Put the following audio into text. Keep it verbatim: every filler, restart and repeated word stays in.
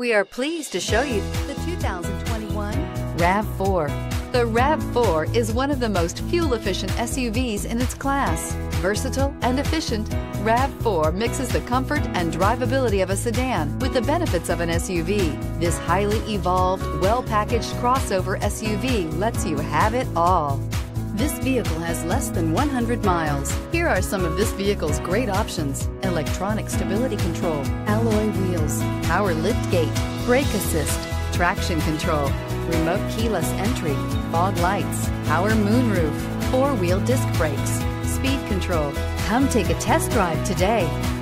We are pleased to show you the two thousand twenty-one RAV four. The RAV four is one of the most fuel-efficient S U Vs in its class. Versatile and efficient, RAV four mixes the comfort and drivability of a sedan with the benefits of an S U V. This highly evolved, well-packaged crossover S U V lets you have it all. This vehicle has less than one hundred miles. Here are some of this vehicle's great options: electronic stability control, alloy wheels, power liftgate, brake assist, traction control, remote keyless entry, fog lights, power moonroof, four-wheel disc brakes, speed control. Come take a test drive today.